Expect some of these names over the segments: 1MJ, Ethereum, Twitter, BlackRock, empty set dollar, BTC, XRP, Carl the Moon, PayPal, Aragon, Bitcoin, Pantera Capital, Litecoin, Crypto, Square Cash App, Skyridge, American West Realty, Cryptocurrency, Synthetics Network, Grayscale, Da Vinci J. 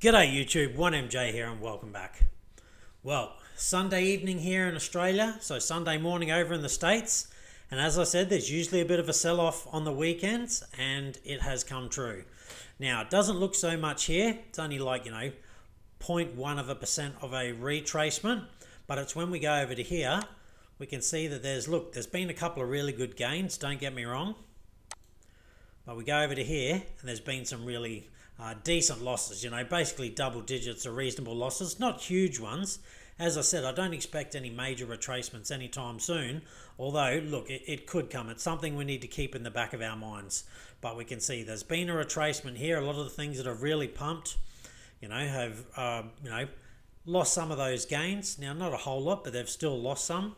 G'day YouTube, 1MJ here and welcome back. Well, Sunday evening here in Australia, so Sunday morning over in the States, and as I said, there's usually a bit of a sell-off on the weekends, and it has come true. Now, it doesn't look so much here, it's only like, 0.1% of a retracement, but it's when we go over to here, we can see that there's been a couple of really good gains, don't get me wrong, but we go over to here, and there's been some really decent losses, basically double digits are reasonable losses, not huge ones. As I said, I don't expect any major retracements anytime soon, although, look, it could come. It's something we need to keep in the back of our minds. But we can see there's been a retracement here. A lot of the things that have really pumped, have, lost some of those gains. Now, not a whole lot, but they've still lost some.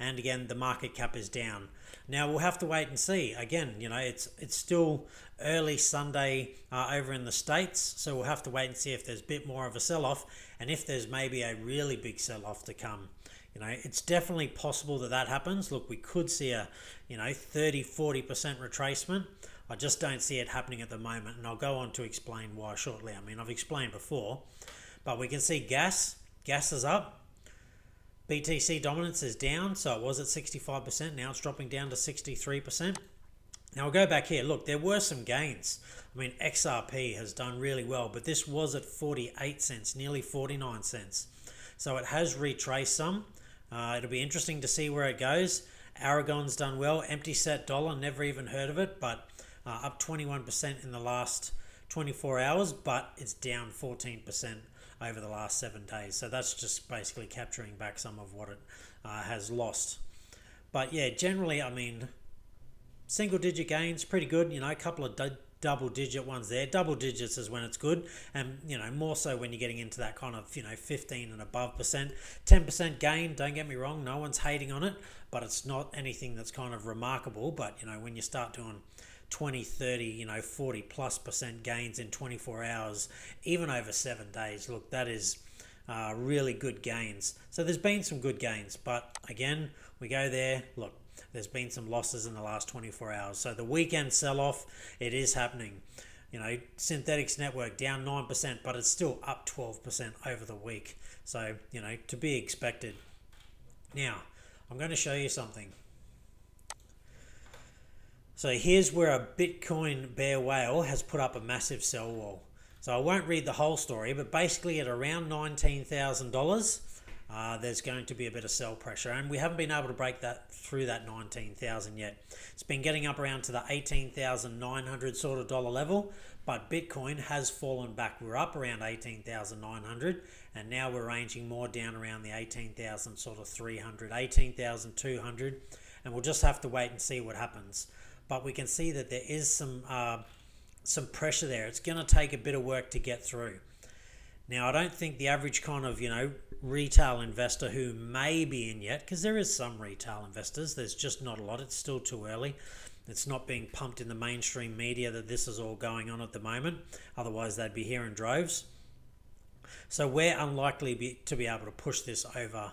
And again, the market cap is down. Now, we'll have to wait and see. Again, it's still early Sunday over in the States, so we'll have to wait and see if there's a bit more of a sell-off and if there's maybe a really big sell-off to come. It's definitely possible that that happens. Look, we could see a, 30, 40% retracement. I just don't see it happening at the moment, and I'll go on to explain why shortly. I've explained before, but we can see gas is up. BTC dominance is down, so it was at 65%, now it's dropping down to 63%. Now we'll go back here, look, there were some gains. XRP has done really well, but this was at 48 cents, nearly 49 cents. So it has retraced some. It'll be interesting to see where it goes. Aragon's done well, empty set dollar, never even heard of it, but up 21% in the last 24 hours, but it's down 14%. Over the last 7 days. So that's just basically capturing back some of what it has lost. But yeah, generally, single digit gains, pretty good. A couple of double digit ones there. Double digits is when it's good. And, more so when you're getting into that kind of, 15 and above percent. 10% gain, don't get me wrong, no one's hating on it, but it's not anything that's kind of remarkable. But, when you start doing 20, 30, 40+% gains in 24 hours, even over 7 days. Look, that is really good gains. So there's been some good gains, but again, we go there, look, there's been some losses in the last 24 hours. So the weekend sell-off, it is happening. Synthetics Network down 9%, but it's still up 12% over the week. So, to be expected. Now, I'm going to show you something. So here's where a Bitcoin bear whale has put up a massive sell wall. So I won't read the whole story, but basically at around $19,000, there's going to be a bit of sell pressure. And we haven't been able to break that through that 19,000 yet. It's been getting up around to the 18,900 sort of dollar level, but Bitcoin has fallen back. We're up around 18,900, and now we're ranging more down around the 18,000 sort of 300, 18,200. And we'll just have to wait and see what happens. But we can see that there is some pressure there. It's going to take a bit of work to get through. Now, I don't think the average kind of, retail investor who may be in yet, because there is some retail investors, there's just not a lot. It's still too early. It's not being pumped in the mainstream media that this is all going on at the moment. Otherwise, they'd be here in droves. So we're unlikely to be able to push this over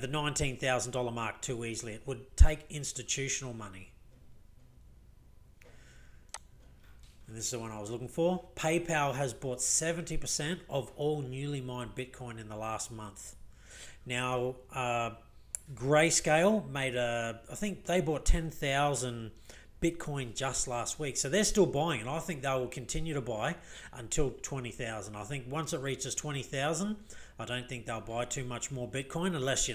the $19,000 mark too easily. It would take institutional money. And this is the one I was looking for. PayPal has bought 70% of all newly mined Bitcoin in the last month. Now, Grayscale made I think they bought 10,000 Bitcoin just last week. So they're still buying, and I think they will continue to buy until 20,000. I think once it reaches 20,000, I don't think they'll buy too much more Bitcoin unless,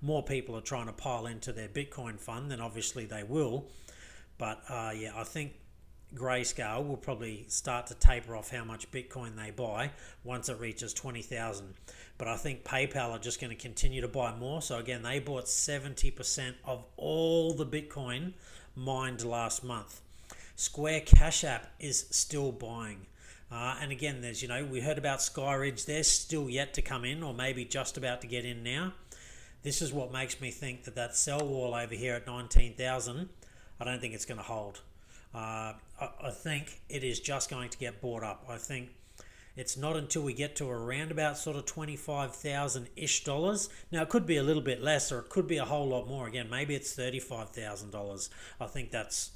more people are trying to pile into their Bitcoin fund, then obviously they will. But yeah, I think Grayscale will probably start to taper off how much Bitcoin they buy once it reaches 20,000. But I think PayPal are just going to continue to buy more. So again, they bought 70% of all the Bitcoin mined last month. Square Cash App is still buying. And again, there's, we heard about Skyridge. They're still yet to come in, or maybe just about to get in now. This is what makes me think that that sell wall over here at 19,000, I don't think it's going to hold. I think it is just going to get bought up. I think it's not until we get to around about sort of $25,000-ish. Now, it could be a little bit less, or it could be a whole lot more. Again, maybe it's $35,000. I think that's,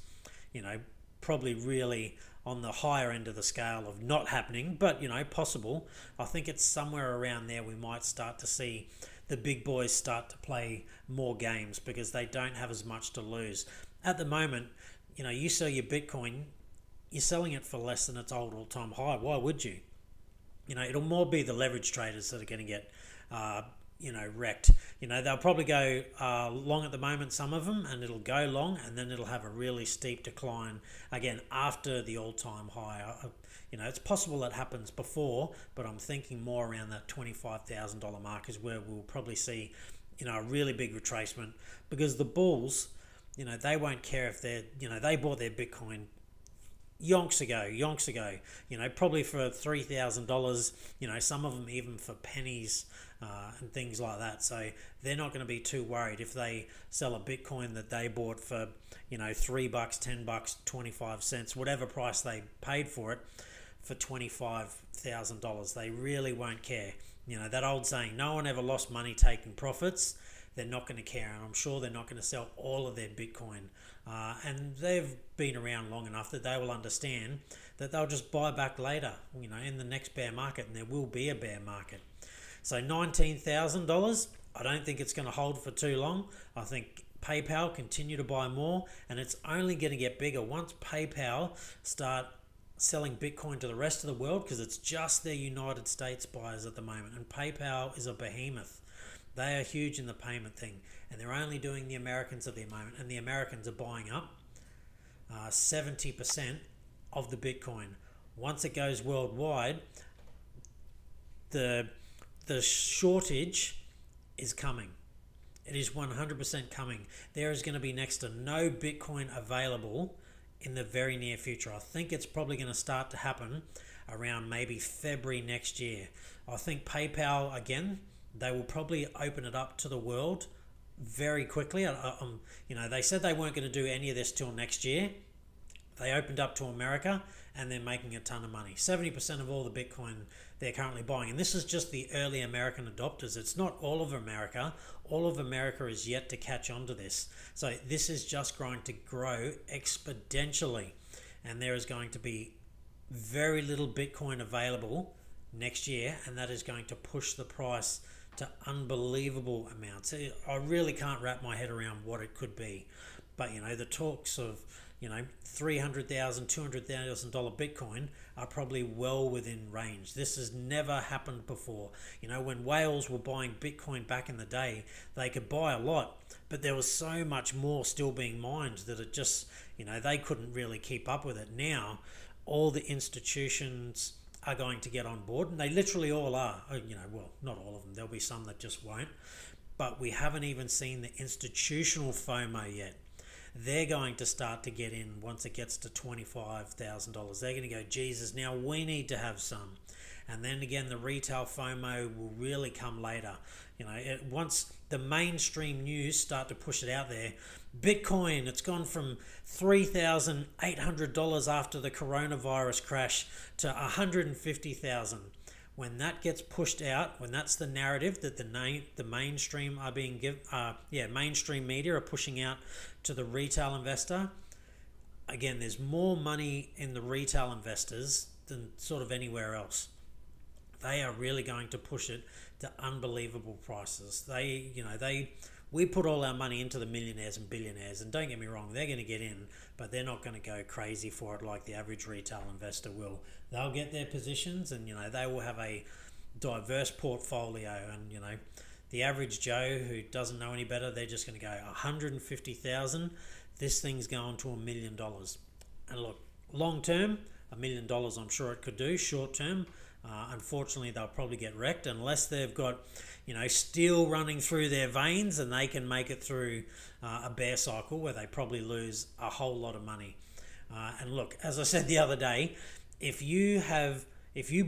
probably really on the higher end of the scale of not happening, but you know, possible. I think it's somewhere around there we might start to see the big boys start to play more games because they don't have as much to lose. At the moment, you know, you sell your Bitcoin, you're selling it for less than its old all-time high. Why would you? You know, it'll more be the leverage traders that are going to get, you know, wrecked. You know, they'll probably go long at the moment, some of them, and it'll go long, and then it'll have a really steep decline again after the all-time high. You know, it's possible that happens before, but I'm thinking more around that $25,000 mark is where we'll probably see, you know, a really big retracement, because the bulls, you know, they won't care if they're, you know, they bought their Bitcoin yonks ago, you know, probably for $3,000, you know, some of them even for pennies and things like that. So they're not going to be too worried if they sell a Bitcoin that they bought for, you know, $3, $10, 25 cents, whatever price they paid for it, for $25,000. They really won't care. You know, that old saying, no one ever lost money taking profits. They're not going to care, and I'm sure they're not going to sell all of their Bitcoin. And they've been around long enough that they will understand that they'll just buy back later, you know, in the next bear market, and there will be a bear market. So $19,000, I don't think it's going to hold for too long. I think PayPal continue to buy more, and it's only going to get bigger once PayPal start selling Bitcoin to the rest of the world, because it's just their United States buyers at the moment, and PayPal is a behemoth. They are huge in the payment thing, and they're only doing the Americans at the moment, and the Americans are buying up 70% of the Bitcoin. Once it goes worldwide, the shortage is coming. It is 100% coming. There is going to be next to no Bitcoin available in the very near future. I think it's probably going to start to happen around maybe February next year. I think PayPal, again, they will probably open it up to the world very quickly. You know, they said they weren't going to do any of this till next year. They opened up to America, and they're making a ton of money. 70% of all the Bitcoin they're currently buying. And this is just the early American adopters. It's not all of America. All of America is yet to catch on to this. So this is just going to grow exponentially. And there is going to be very little Bitcoin available next year. And that is going to push the price to unbelievable amounts. I really can't wrap my head around what it could be. But, you know, the talks of, you know, $300,000, $200,000 Bitcoin are probably well within range. This has never happened before. You know, when whales were buying Bitcoin back in the day, they could buy a lot, but there was so much more still being mined that it just, you know, they couldn't really keep up with it. Now, all the institutions are going to get on board, and they literally all are. You know, well, not all of them. There'll be some that just won't, but we haven't even seen the institutional FOMO yet. They're going to start to get in once it gets to $25,000. They're going to go, Jesus, now we need to have some. And then again, the retail FOMO will really come later. You know, once the mainstream news start to push it out there, Bitcoin, it's gone from $3,800 after the coronavirus crash to $150,000. When that gets pushed out, when that's the narrative that the mainstream are being mainstream media are pushing out to the retail investor, again, there's more money in the retail investors than sort of anywhere else. They are really going to push it to unbelievable prices. They, you know, we put all our money into the millionaires and billionaires, and don't get me wrong, they're going to get in, but they're not going to go crazy for it like the average retail investor will. They'll get their positions, and you know, they will have a diverse portfolio, and you know, the average Joe who doesn't know any better, they're just going to go $150,000. This thing's going to $1 million. And look, long term, $1 million, I'm sure it could do. Short term, unfortunately, they'll probably get wrecked unless they've got, you know, steel running through their veins and they can make it through a bear cycle where they probably lose a whole lot of money. And look, as I said the other day, if you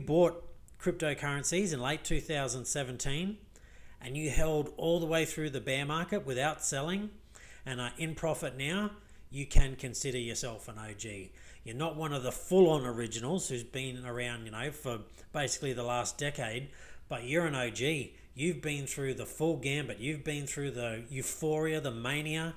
bought cryptocurrencies in late 2017 and you held all the way through the bear market without selling and are in profit now, you can consider yourself an OG. You're not one of the full-on originals who's been around, you know, for basically the last decade, but you're an OG. You've been through the full gambit. You've been through the euphoria, the mania.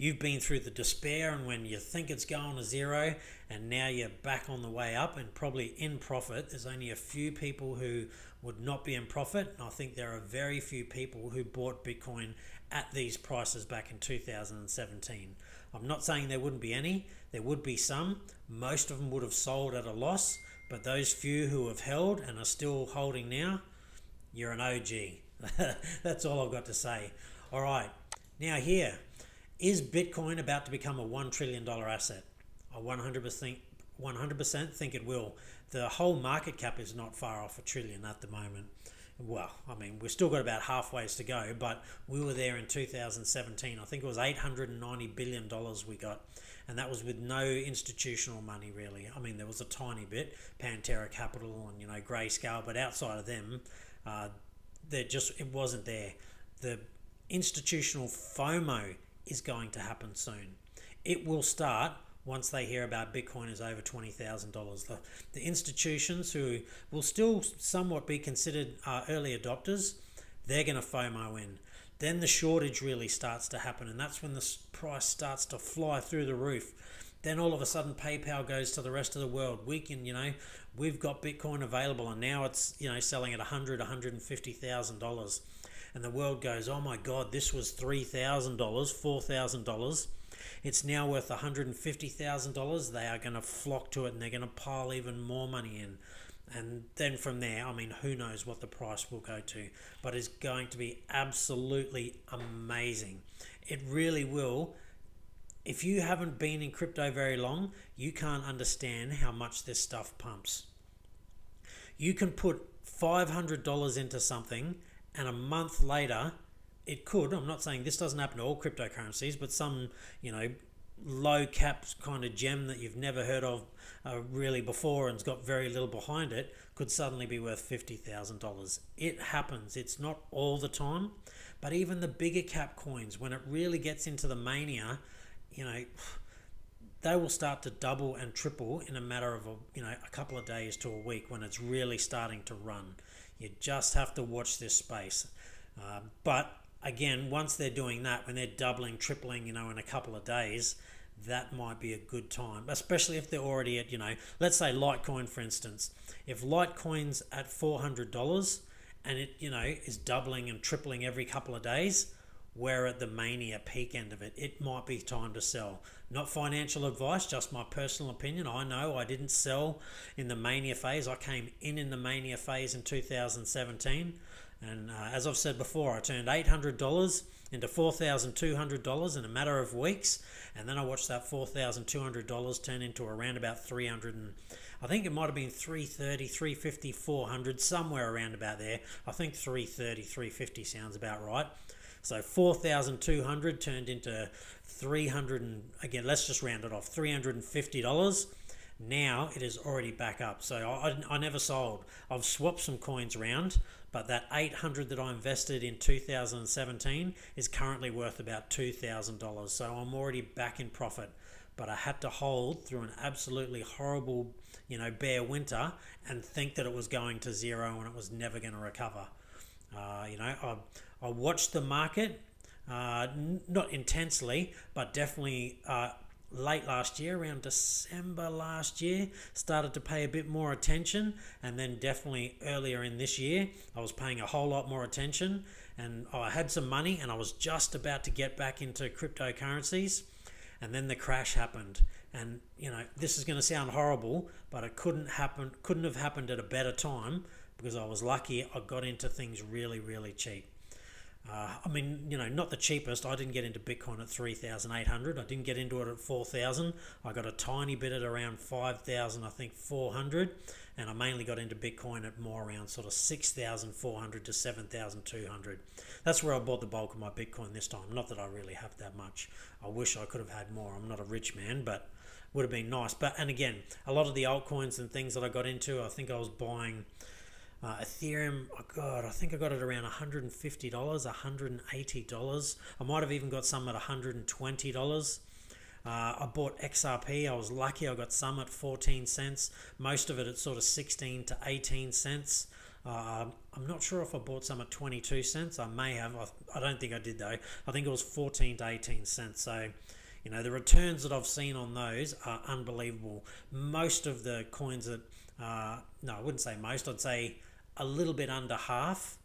You've been through the despair and when you think it's going to zero, and now you're back on the way up and probably in profit. There's only a few people who would not be in profit, and I think there are very few people who bought Bitcoin at these prices back in 2017. I'm not saying there wouldn't be any. There would be some. Most of them would have sold at a loss, but those few who have held and are still holding now, you're an OG. That's all I've got to say. All right, now here, is Bitcoin about to become a $1 trillion asset? I 100% think it will. The whole market cap is not far off $1 trillion at the moment. Well, I mean, we've still got about halfway to go, but we were there in 2017. I think it was $890 billion we got, and that was with no institutional money, really. I mean, there was a tiny bit, Pantera Capital and, you know, Grayscale, but outside of them, it wasn't there. The institutional FOMO is going to happen soon. It will start once they hear about Bitcoin is over $20,000. The institutions who will still somewhat be considered early adopters, they're going to FOMO in. Then the shortage really starts to happen, and that's when the price starts to fly through the roof. Then all of a sudden PayPal goes to the rest of the world. We can, you know, we've got Bitcoin available, and now it's, you know, selling at $100,000, $150,000. And the world goes, oh my God, this was $3,000, $4,000. It's now worth $150,000. They are going to flock to it, and they're going to pile even more money in. And then from there, I mean, who knows what the price will go to, but it's going to be absolutely amazing. It really will. If you haven't been in crypto very long, you can't understand how much this stuff pumps. You can put $500 into something, and a month later, it could, I'm not saying this doesn't happen to all cryptocurrencies, but some, you know, low cap kind of gem that you've never heard of really before and's got very little behind it could suddenly be worth $50,000. It happens. It's not all the time, but even the bigger cap coins, when it really gets into the mania, you know, they will start to double and triple in a matter of, you know, a couple of days to a week when it's really starting to run. You just have to watch this space. But again, once they're doing that, when they're doubling, tripling, you know, in a couple of days, that might be a good time, especially if they're already at, you know, let's say Litecoin, for instance. If Litecoin's at $400 and it, you know, is doubling and tripling every couple of days, we're at the mania peak end of it. It might be time to sell. Not financial advice, just my personal opinion. I know I didn't sell in the mania phase. I came in the mania phase in 2017. And as I've said before, I turned $800 into $4,200 in a matter of weeks. And then I watched that $4,200 turn into around about 300, and I think it might have been 330, 350, 400, somewhere around about there. I think 330, 350 sounds about right. So 4,200 turned into 300, and again, let's just round it off, $350. Now it is already back up. So I never sold. I've swapped some coins around, but that 800 that I invested in 2017 is currently worth about $2,000. So I'm already back in profit, but I had to hold through an absolutely horrible, you know, bear winter and think that it was going to zero and it was never going to recover. You know, I watched the market, not intensely, but definitely late last year, around December last year, started to pay a bit more attention, and then definitely earlier in this year, I was paying a whole lot more attention, and I had some money, and I was just about to get back into cryptocurrencies, and then the crash happened. And you know, this is going to sound horrible, but it couldn't have happened at a better time, because I was lucky. I got into things really, really cheap. I mean, you know, not the cheapest. I didn't get into Bitcoin at 3,800. I didn't get into it at 4,000. I got a tiny bit at around 5,000, I think 400. And I mainly got into Bitcoin at more around sort of 6,400 to 7,200. That's where I bought the bulk of my Bitcoin this time. Not that I really have that much. I wish I could have had more. I'm not a rich man, but would have been nice. But, and again, a lot of the altcoins and things that I got into, I think I was buying Ethereum, oh God, I think I got it around $150, $180. I might have even got some at $120. I bought XRP. I was lucky. I got some at 14 cents. Most of it at sort of 16 to 18 cents. I'm not sure if I bought some at 22 cents. I may have. I don't think I did though. I think it was 14 to 18 cents. So you know, the returns that I've seen on those are unbelievable. Most of the coins that no, I wouldn't say most, I'd say a little bit under half,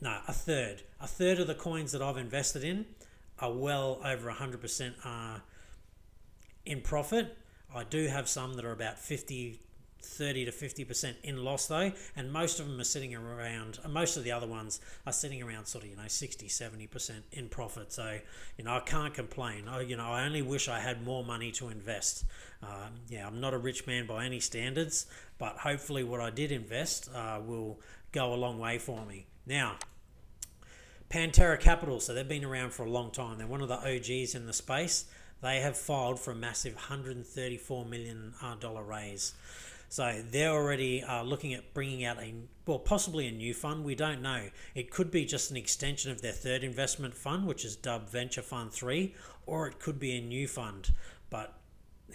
no, a third of the coins that I've invested in are well over 100% in profit. I do have some that are about 30 to 50% in loss though, and most of them are sitting around, most of the other ones are sitting around sort of, you know, 60-70% in profit. So you know, I can't complain. I only wish I had more money to invest. Yeah, I'm not a rich man by any standards, but hopefully what I did invest will go a long way for me. Now Pantera Capital, so they've been around for a long time. They're one of the OGs in the space. They have filed for a massive $134 million raise. So they're already looking at bringing out a, well, possibly a new fund. We don't know. It could be just an extension of their third investment fund, which is dubbed Venture Fund 3, or it could be a new fund. But,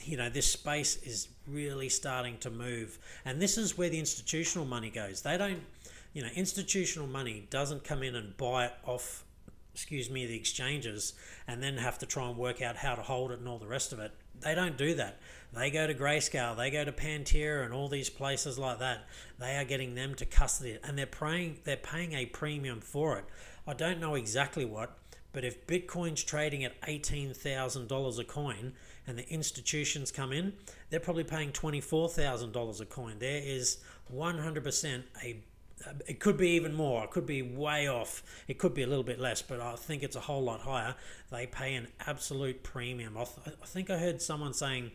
you know, this space is really starting to move. And this is where the institutional money goes. They don't, you know, institutional money doesn't come in and buy it off, excuse me, the exchanges and then have to try and work out how to hold it and all the rest of it. They don't do that. They go to Grayscale, they go to Pantera and all these places like that. They are getting them to custody it, and they're paying a premium for it. I don't know exactly what, but if Bitcoin's trading at $18,000 a coin and the institutions come in, they're probably paying $24,000 a coin. There is 100% a, it could be even more, it could be way off, it could be a little bit less, but I think it's a whole lot higher. They pay an absolute premium. I think I heard someone saying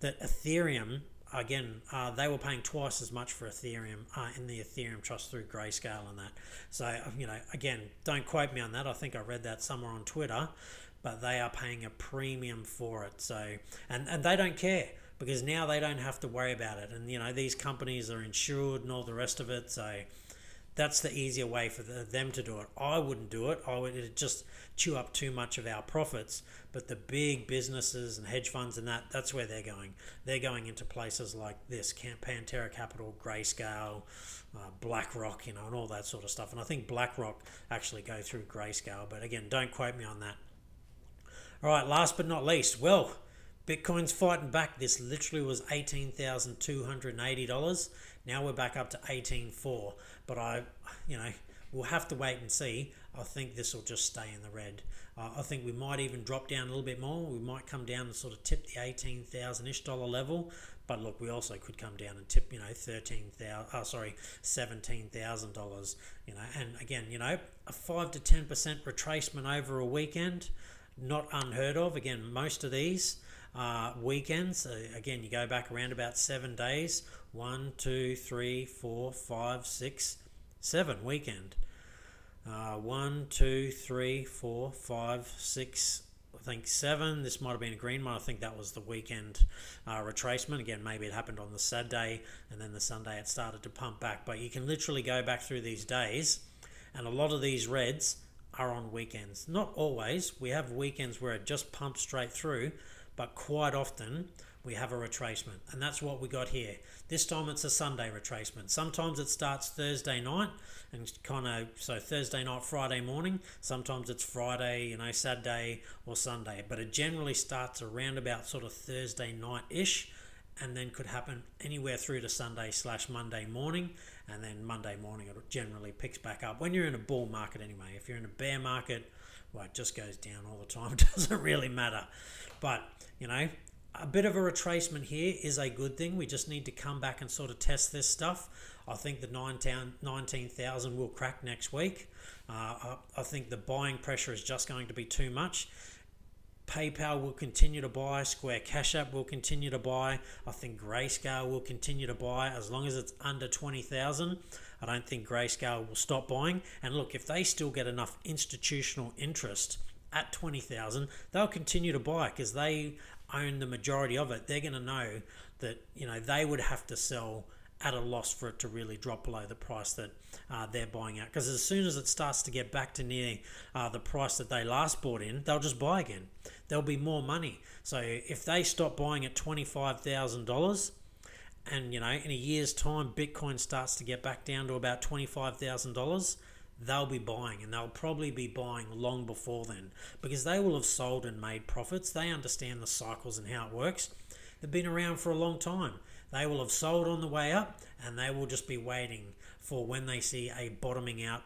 that Ethereum, again, they were paying twice as much for Ethereum in the Ethereum trust through Grayscale and that. So, you know, again, don't quote me on that. I think I read that somewhere on Twitter, but they are paying a premium for it. So, and they don't care, because now they don't have to worry about it. And, you know, these companies are insured and all the rest of it. So that's the easier way for them to do it. I wouldn't do it. I would just chew up too much of our profits. But the big businesses and hedge funds and that, that's where they're going. They're going into places like this, Pantera Capital, Grayscale, BlackRock, you know, and all that sort of stuff. And I think BlackRock actually go through Grayscale. But again, don't quote me on that. All right, last but not least, well, Bitcoin's fighting back. This literally was $18,280. Now we're back up to $18,400. But you know, we'll have to wait and see. I think this will just stay in the red. I think we might even drop down a little bit more. We might come down and sort of tip the $18,000-ish level. But look, we also could come down and tip, you know, $17,000. You know, and again, you know, a 5 to 10% retracement over a weekend, not unheard of. Again, most of these weekends, again, you go back around about 7 days, 1, 2, 3, 4, 5, 6, 7 weekend, 1, 2, 3, 4, 5, 6, I think 7. This might have been a green one. I think that was the weekend retracement. Again, maybe it happened on the Saturday and then the Sunday it started to pump back, but you can literally go back through these days, and a lot of these reds are on weekends. Not always. We have weekends where it just pumps straight through, but quite often we have a retracement, and that's what we got here. This time it's a Sunday retracement. Sometimes it starts Thursday night and kind of, so Thursday night, Friday morning. Sometimes it's Friday, you know, Saturday or Sunday, but it generally starts around about sort of Thursday night-ish, and then could happen anywhere through to Sunday/Monday morning, and then Monday morning it generally picks back up. When you're in a bull market anyway, if you're in a bear market, well, it just goes down all the time. It doesn't really matter. But, you know, a bit of a retracement here is a good thing. We just need to come back and sort of test this stuff. I think the 19,000 will crack next week. I think the buying pressure is just going to be too much. PayPal will continue to buy. Square Cash App will continue to buy. I think Grayscale will continue to buy as long as it's under 20,000. I don't think Grayscale will stop buying. And look, if they still get enough institutional interest at 20,000, they'll continue to buy because they own the majority of it. They're going to know that, you know, they would have to sell at a loss for it to really drop below the price that they're buying at. Because as soon as it starts to get back to near the price that they last bought in, they'll just buy again. There'll be more money. So if they stop buying at $25,000 and you know, in a year's time, Bitcoin starts to get back down to about $25,000, they'll be buying, and they'll probably be buying long before then, because they will have sold and made profits. They understand the cycles and how it works. They've been around for a long time. They will have sold on the way up, and they will just be waiting for when they see a bottoming out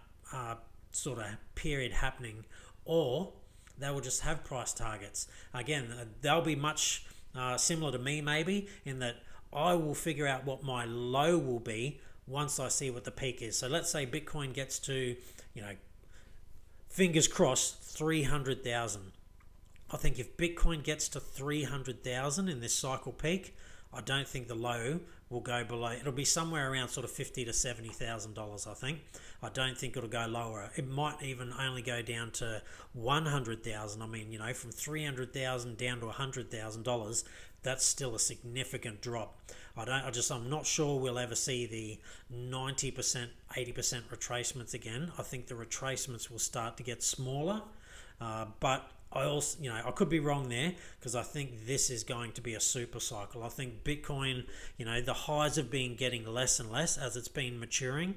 sort of period happening, or they will just have price targets. Again, they'll be much similar to me maybe, in that I will figure out what my low will be once I see what the peak is. So let's say Bitcoin gets to, you know, fingers crossed, 300,000. I think if Bitcoin gets to 300,000 in this cycle peak, I don't think the low will go below. It'll be somewhere around sort of $50,000 to $70,000, I think. I don't think it'll go lower. It might even only go down to 100,000. I mean, you know, from 300,000 down to $100,000, that's still a significant drop. I'm not sure we'll ever see the 90%, 80% retracements again. I think the retracements will start to get smaller, but I also, you know, I could be wrong there, because I think this is going to be a super cycle. I think Bitcoin, you know, the highs have been getting less and less as it's been maturing,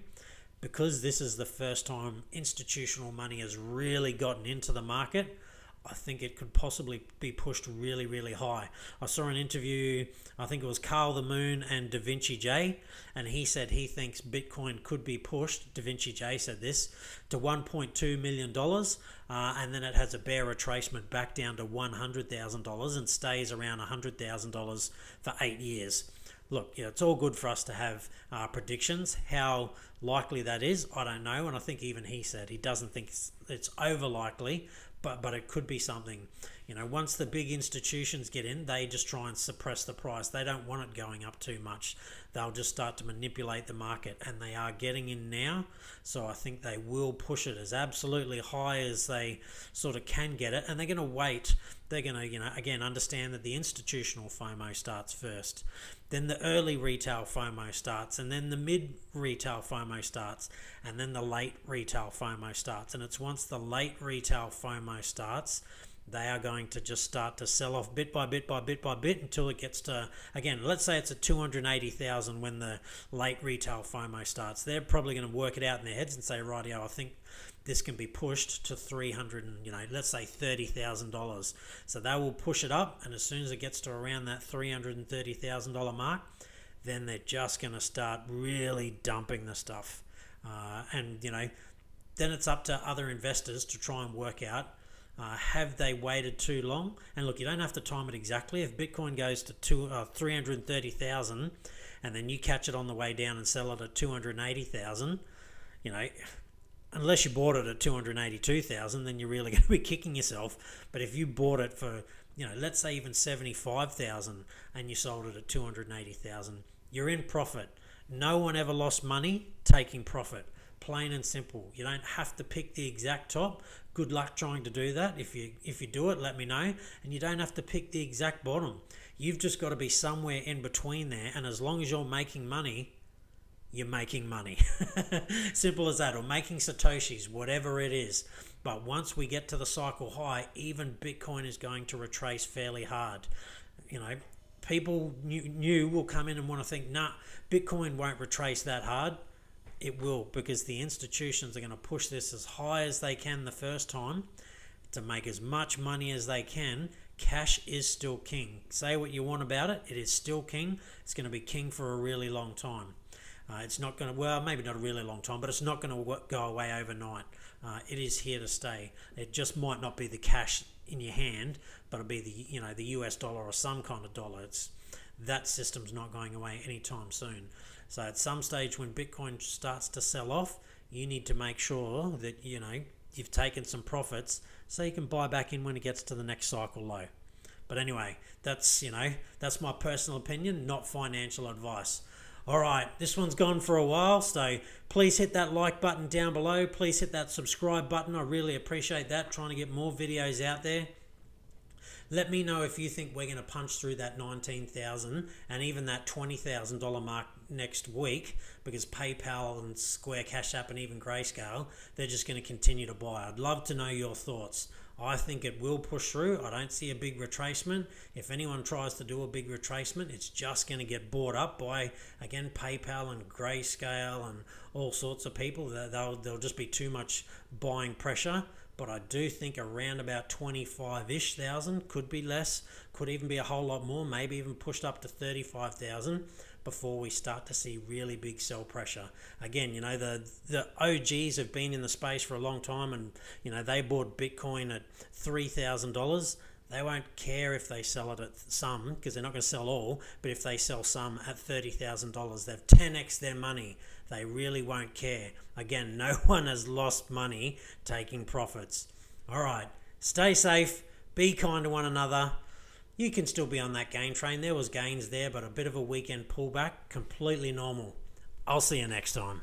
because this is the first time institutional money has really gotten into the market. I think it could possibly be pushed really, really high. I saw an interview, I think it was Carl the Moon and Da Vinci J, and he said he thinks Bitcoin could be pushed, Da Vinci J said this, to $1.2 million, and then it has a bear retracement back down to $100,000 and stays around $100,000 for 8 years. Look, you know, it's all good for us to have predictions. How likely that is, I don't know, and I think even he said he doesn't think it's over likely, but it could be something. You know, once the big institutions get in, they just try and suppress the price. They don't want it going up too much. They'll just start to manipulate the market, and they are getting in now, so I think they will push it as absolutely high as they sort of can get it, and they're going to wait. They're going to, you know, again, understand that the institutional FOMO starts first, then the early retail FOMO starts, and then the mid retail FOMO starts, and then the late retail FOMO starts. And it's once the late retail FOMO starts, they are going to just start to sell off bit by bit by bit by bit until it gets to, again, let's say it's at 280,000 when the late retail FOMO starts. They're probably going to work it out in their heads and say, rightio, I think this can be pushed to 300 and, you know, let's say $30,000. So they will push it up, and as soon as it gets to around that $330,000 mark, then they're just going to start really dumping the stuff. And, you know, then it's up to other investors to try and work out, have they waited too long? And look, you don't have to time it exactly. If Bitcoin goes to 330,000 and then you catch it on the way down and sell it at 280,000, you know, unless you bought it at 282,000, then you're really going to be kicking yourself. But if you bought it for, you know, let's say even 75,000 and you sold it at 280,000, you're in profit. No one ever lost money taking profit. Plain and simple. You don't have to pick the exact top. Good luck trying to do that. If you do it, let me know. And you don't have to pick the exact bottom. You've just got to be somewhere in between there. And as long as you're making money, you're making money. Simple as that. Or making satoshis, whatever it is. But once we get to the cycle high, even Bitcoin is going to retrace fairly hard. You know, people new will come in and want to think, nah, Bitcoin won't retrace that hard. It will, because the institutions are going to push this as high as they can the first time to make as much money as they can. Cash is still king. Say what you want about it, it is still king. It's going to be king for a really long time. It's not going to, well, maybe not a really long time, but it's not going to go away overnight. It is here to stay. It just might not be the cash in your hand, but it'll be the, you know, the US dollar or some kind of dollar. It's, that system's not going away anytime soon. So at some stage when Bitcoin starts to sell off, you need to make sure that, you know, you've taken some profits so you can buy back in when it gets to the next cycle low. But anyway, that's, you know, that's my personal opinion, not financial advice. All right, this one's gone for a while, so please hit that like button down below. Please hit that subscribe button. I really appreciate that, trying to get more videos out there. Let me know if you think we're going to punch through that $19,000 and even that $20,000 mark next week, because PayPal and Square Cash App and even Grayscale, they're just going to continue to buy. I'd love to know your thoughts. I think it will push through. I don't see a big retracement. If anyone tries to do a big retracement, it's just going to get bought up by, again, PayPal and Grayscale and all sorts of people. There'll just be too much buying pressure. But I do think around about 25-ish thousand, could be less, could even be a whole lot more, maybe even pushed up to 35,000 before we start to see really big sell pressure. Again, you know, the OGs have been in the space for a long time, and, you know, they bought Bitcoin at $3,000. They won't care if they sell it at some, because they're not going to sell all, but if they sell some at $30,000, they've 10x their money. They really won't care. Again, no one has lost money taking profits. All right, stay safe, be kind to one another. You can still be on that gain train. There was gains there, but a bit of a weekend pullback, completely normal. I'll see you next time.